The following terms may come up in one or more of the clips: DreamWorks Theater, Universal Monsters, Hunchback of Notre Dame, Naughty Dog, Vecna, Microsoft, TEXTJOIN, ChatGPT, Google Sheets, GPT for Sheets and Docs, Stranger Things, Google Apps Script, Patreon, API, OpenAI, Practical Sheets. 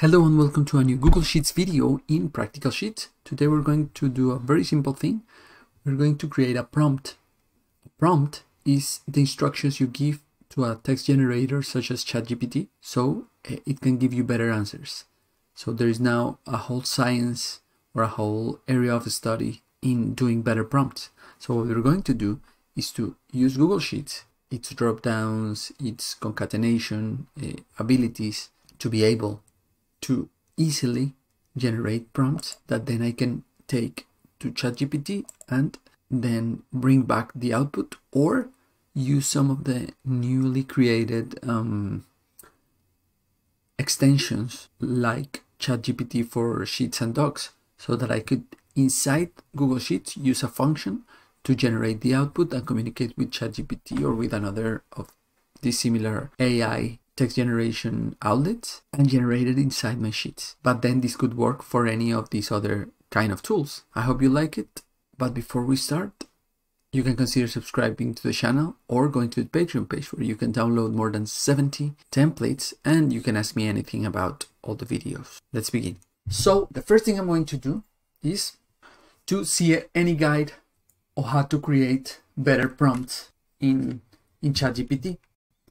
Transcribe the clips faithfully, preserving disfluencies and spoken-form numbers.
Hello and welcome to a new Google Sheets video in Practical Sheets. Today we're going to do a very simple thing. We're going to create a prompt. A prompt is the instructions you give to a text generator such as ChatGPT, so it can give you better answers. So there is now a whole science or a whole area of study in doing better prompts. So what we're going to do is to use Google Sheets, its drop-downs, its concatenation uh, abilities to be able to easily generate prompts that then I can take to ChatGPT and then bring back the output or use some of the newly created um, extensions like ChatGPT for Sheets and Docs, so that I could inside Google Sheets use a function to generate the output and communicate with ChatGPT or with another of these similar A I text generation outlets and generate it inside my sheets. But then this could work for any of these other kind of tools. I hope you like it. But before we start, you can consider subscribing to the channel or going to the Patreon page where you can download more than seventy templates and you can ask me anything about all the videos. Let's begin. So the first thing I'm going to do is to see any guide on how to create better prompts in, in ChatGPT.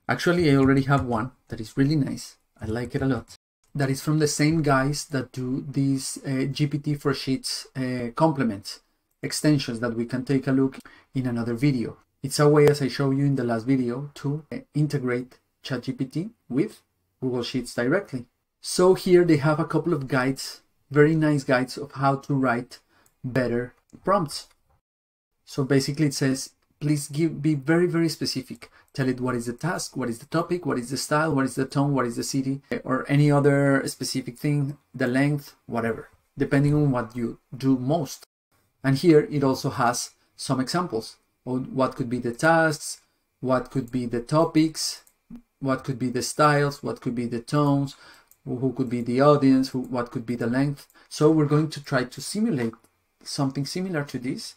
Actually, I already have one that is really nice. I like it a lot. That is from the same guys that do these uh, G P T for Sheets uh, complements, extensions that we can take a look in another video. It's a way, as I showed you in the last video, to uh, integrate ChatGPT with Google Sheets directly. So here they have a couple of guides, very nice guides of how to write better prompts. So basically it says, please give, be very, very specific. Tell it what is the task, what is the topic, what is the style, what is the tone, what is the city, or any other specific thing, the length, whatever, depending on what you do most. And here it also has some examples on what could be the tasks, what could be the topics, what could be the styles, what could be the tones, who could be the audience, who, what could be the length. So we're going to try to simulate something similar to this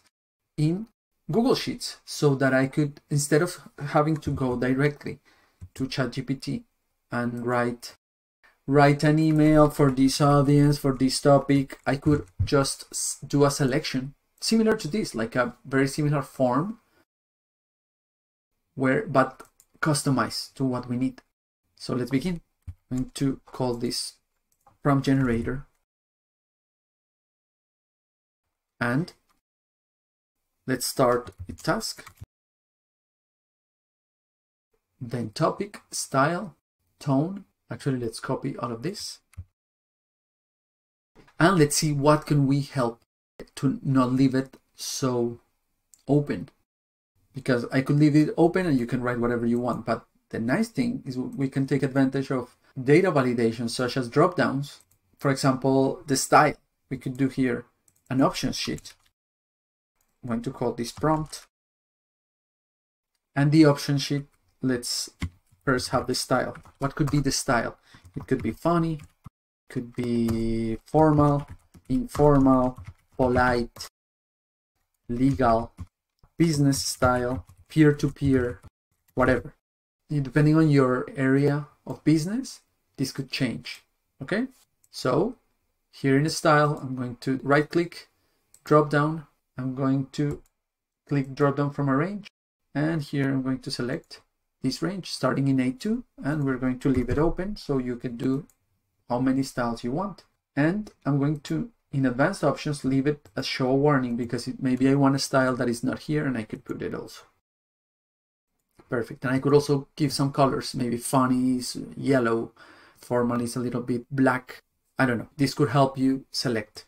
in Google Sheets, so that I could, instead of having to go directly to ChatGPT and write write an email for this audience, for this topic, I could just do a selection similar to this, like a very similar form, where but customized to what we need. So let's begin. I'm going to call this prompt generator and let's start with task, then topic, style, tone. Actually, let's copy all of this. And let's see what can we help to not leave it so open. Because I could leave it open and you can write whatever you want. But the nice thing is we can take advantage of data validation such as dropdowns. For example, the style. We could do here an options sheet. I'm going to call this prompt, and the option sheet, let's first have the style. What could be the style? It could be funny, could be formal, informal, polite, legal, business style, peer-to-peer, whatever. Depending on your area of business, this could change. Okay, so here in the style, I'm going to right-click, drop down, I'm going to click drop down from a range, and here I'm going to select this range starting in A two, and we're going to leave it open so you can do how many styles you want. And I'm going to, in advanced options, leave it as show a warning, because it, maybe I want a style that is not here and I could put it also. Perfect. And I could also give some colors, maybe funny is yellow, formal is a little bit black. I don't know. This could help you select.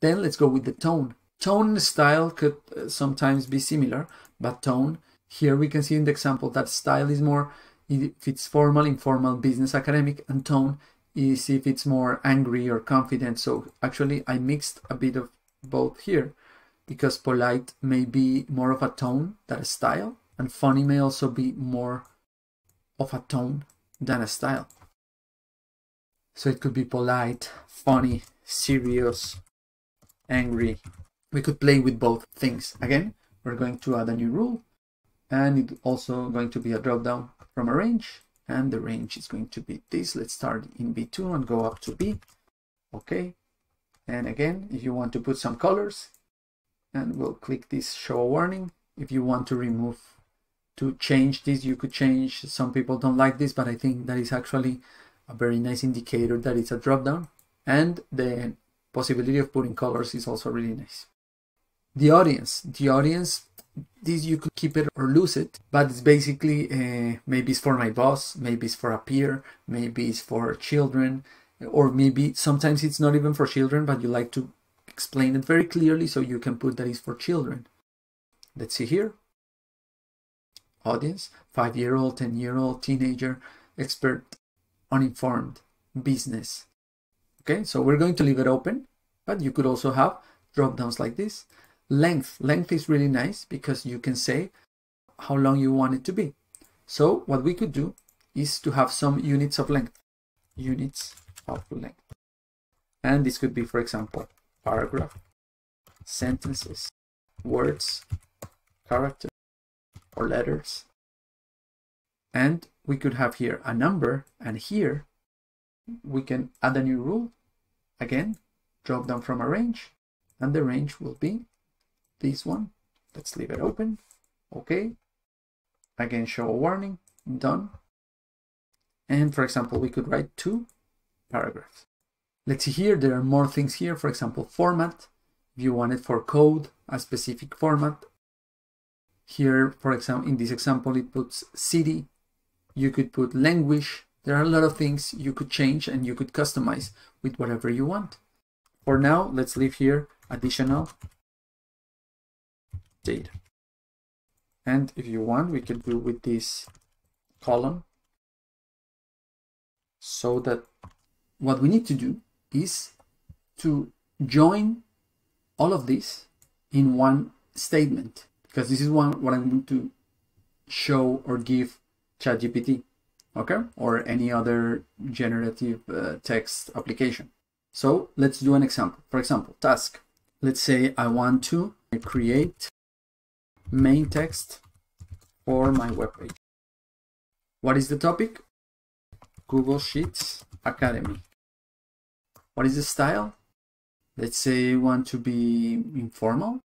Then let's go with the tone. Tone and style could sometimes be similar, but tone, here we can see in the example that style is more if it's formal, informal, business, academic, and tone is if it's more angry or confident. So actually I mixed a bit of both here, because polite may be more of a tone than a style, and funny may also be more of a tone than a style. So it could be polite, funny, serious, angry. We could play with both things. Again, we're going to add a new rule, and it's also going to be a drop down from a range, and the range is going to be this. Let's start in B two and go up to B. Okay, and again, if you want to put some colors, and we'll click this show a warning. If you want to remove, to change this, you could change. Some people don't like this, but I think that is actually a very nice indicator that it's a drop down, and the possibility of putting colors is also really nice. The audience, the audience, this you could keep it or lose it, but it's basically uh, maybe it's for my boss, maybe it's for a peer, maybe it's for children, or maybe sometimes it's not even for children, but you like to explain it very clearly, so you can put that it's for children. Let's see here. Audience, five-year-old, ten-year-old, teenager, expert, uninformed, business. Okay, so we're going to leave it open, but you could also have drop-downs like this. Length, length is really nice because you can say how long you want it to be. So what we could do is to have some units of length, units of length. And this could be, for example, paragraph, sentences, words, character, or letters. And we could have here a number, and here we can add a new rule. Again, drop down from a range, and the range will be this one. Let's leave it open. Okay, again, show a warning, done. And for example, we could write two paragraphs. Let's see here, there are more things here. For example, format, if you want it for code, a specific format. Here, for example, in this example, it puts city. You could put language. There are a lot of things you could change and you could customize with whatever you want. For now, let's leave here additional data. And if you want, we could do with this column, so that what we need to do is to join all of this in one statement, because this is one what I'm going to show or give ChatGPT, okay, or any other generative uh, text application. So let's do an example. For example, task. Let's say I want to create main text for my webpage. What is the topic? Google Sheets Academy. What is the style? Let's say you want to be informal,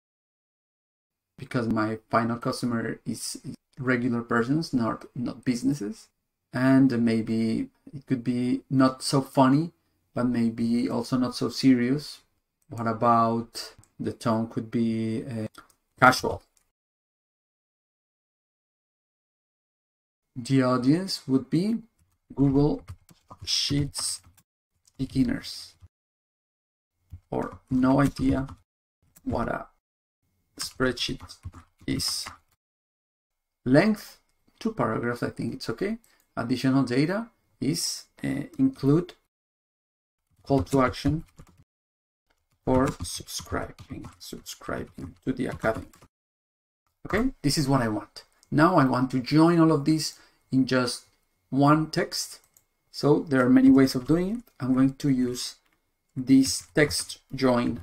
because my final customer is regular persons, not not businesses. And maybe it could be not so funny, but maybe also not so serious. What about the tone? Could be uh, casual. The audience would be Google Sheets beginners, or no idea what a spreadsheet is. Length, two paragraphs, I think it's okay. Additional data is uh, include call to action for subscribing subscribing to the academy. Okay, this is what I want. Now I want to join all of this in just one text. So there are many ways of doing it. I'm going to use this text join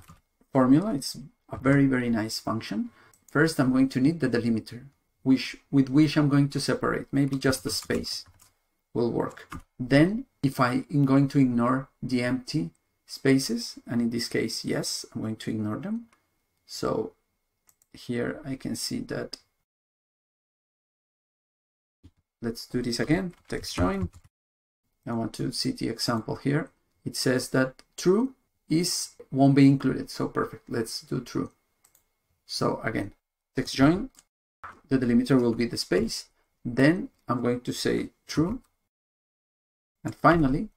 formula. It's a very, very nice function. First, I'm going to need the delimiter, which with which I'm going to separate. Maybe just a space will work. Then if I am going to ignore the empty spaces, and in this case, yes, I'm going to ignore them. So here I can see that. Let's do this again, text join. I want to see the example here. It says that true is won't be included. So perfect, let's do true. So again, text join, the delimiter will be the space. Then I'm going to say true. And finally,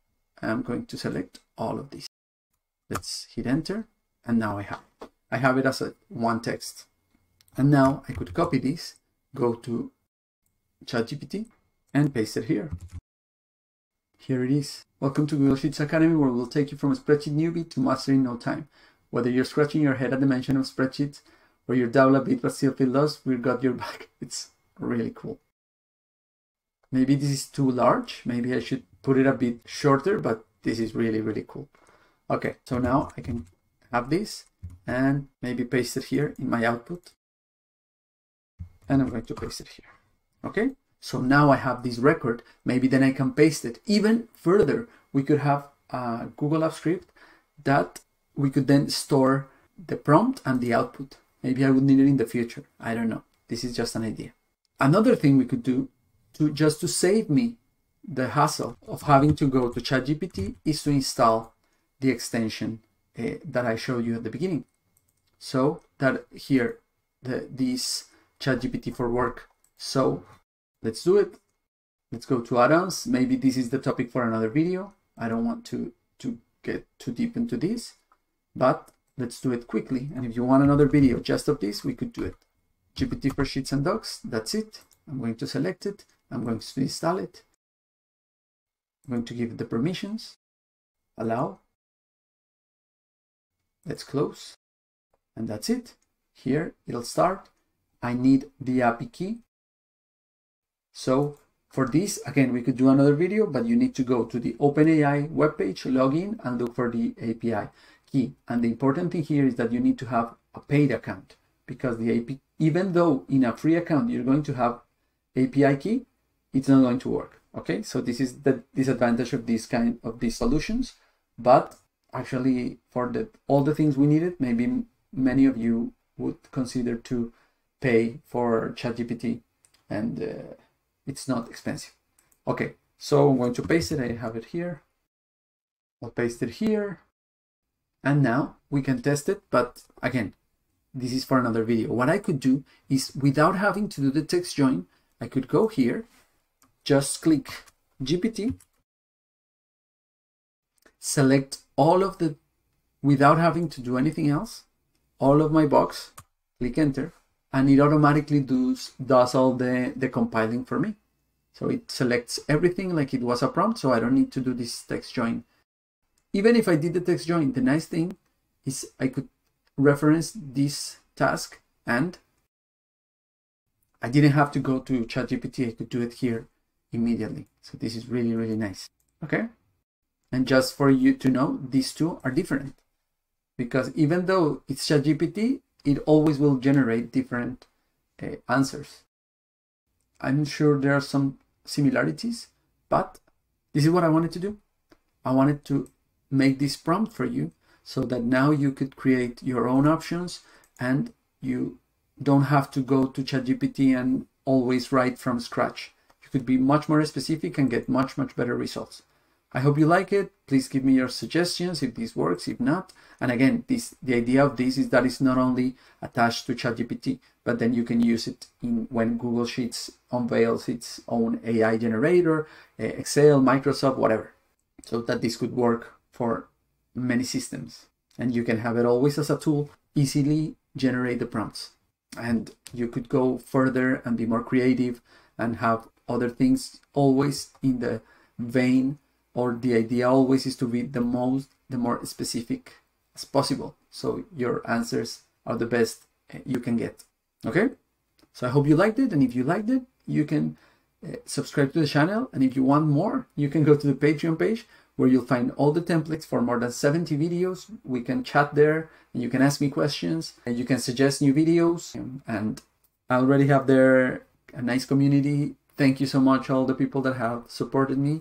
I'm going to select all of these. Let's hit enter. And now I have, I have it as a one text. And now I could copy this, go to ChatGPT and paste it here. Here it is. Welcome to Google Sheets Academy, where we'll take you from a spreadsheet newbie to mastery in no time. Whether you're scratching your head at the mention of spreadsheets or you're dabbled a bit but still feel lost, we've got your back. It's really cool. Maybe this is too large. Maybe I should put it a bit shorter, but this is really, really cool. Okay, so now I can have this and maybe paste it here in my output. And I'm going to paste it here. Okay, So now I have this record, maybe then I can paste it. Even further, we could have a Google Apps Script that we could then store the prompt and the output. Maybe I would need it in the future. I don't know. This is just an idea. Another thing we could do to just to save me the hassle of having to go to ChatGPT is to install the extension uh, that I showed you at the beginning. So that here, the, this ChatGPT for work. So let's do it. Let's go to add-ons. Maybe this is the topic for another video. I don't want to, to get too deep into this, but let's do it quickly. And if you want another video just of this, we could do it. G P T for Sheets and Docs, that's it. I'm going to select it. I'm going to install it. I'm going to give it the permissions. Allow. Let's close. And that's it. Here it'll start. I need the A P I key. So for this, again, we could do another video, but you need to go to the OpenAI webpage, log in, and look for the A P I key. And the important thing here is that you need to have a paid account, because the A P I, even though in a free account you're going to have A P I key, it's not going to work. Okay, so this is the disadvantage of this kind of these solutions. But actually, for the all the things we needed, maybe many of you would consider to pay for ChatGPT, and uh, it's not expensive. Okay, so I'm going to paste it. I have it here. I'll paste it here, and now we can test it. But again, this is for another video. What I could do is, without having to do the text join, I could go here, just click G P T, select all of the, without having to do anything else, all of my box, click enter, and it automatically does, does all the, the compiling for me. So it selects everything like it was a prompt, so I don't need to do this text join. Even if I did the text join, the nice thing is I could reference this task, and I didn't have to go to ChatGPT. I could do it here immediately. So this is really, really nice. Okay. And just for you to know, these two are different, because even though it's ChatGPT, it always will generate different uh, answers. I'm sure there are some similarities, but this is what I wanted to do. I wanted to make this prompt for you, so that now you could create your own options and you don't have to go to ChatGPT and always write from scratch. You could be much more specific and get much, much better results. I hope you like it. Please give me your suggestions if this works, if not. And again, this, the idea of this is that it's not only attached to ChatGPT, but then you can use it in when Google Sheets unveils its own A I generator, Excel, Microsoft, whatever. So that this could work for many systems, and you can have it always as a tool, easily generate the prompts, and you could go further and be more creative and have other things always in the vein, or the idea always is to be the most, the more specific as possible, so your answers are the best you can get. Okay, so I hope you liked it, and if you liked it, you can uh, subscribe to the channel, and if you want more, you can go to the Patreon page, where you'll find all the templates for more than seventy videos. We can chat there, and you can ask me questions, and you can suggest new videos, and I already have there a nice community. Thank you so much, all the people that have supported me,